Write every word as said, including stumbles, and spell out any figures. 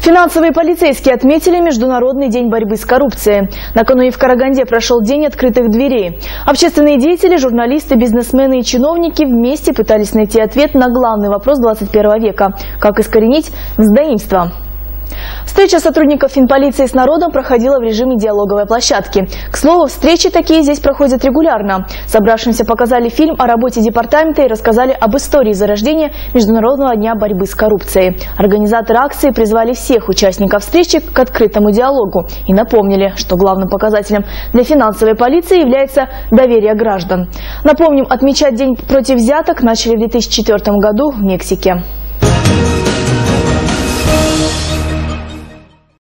Финансовые полицейские отметили Международный день борьбы с коррупцией. Накануне в Караганде прошел день открытых дверей. Общественные деятели, журналисты, бизнесмены и чиновники вместе пытались найти ответ на главный вопрос двадцать первого века – как искоренить мздоимство. Встреча сотрудников финполиции с народом проходила в режиме диалоговой площадки. К слову, встречи такие здесь проходят регулярно. Собравшимся показали фильм о работе департамента и рассказали об истории зарождения Международного дня борьбы с коррупцией. Организаторы акции призвали всех участников встречи к открытому диалогу и напомнили, что главным показателем для финансовой полиции является доверие граждан. Напомним, отмечать День против взяток начали в две тысячи четвёртом году в Мексике.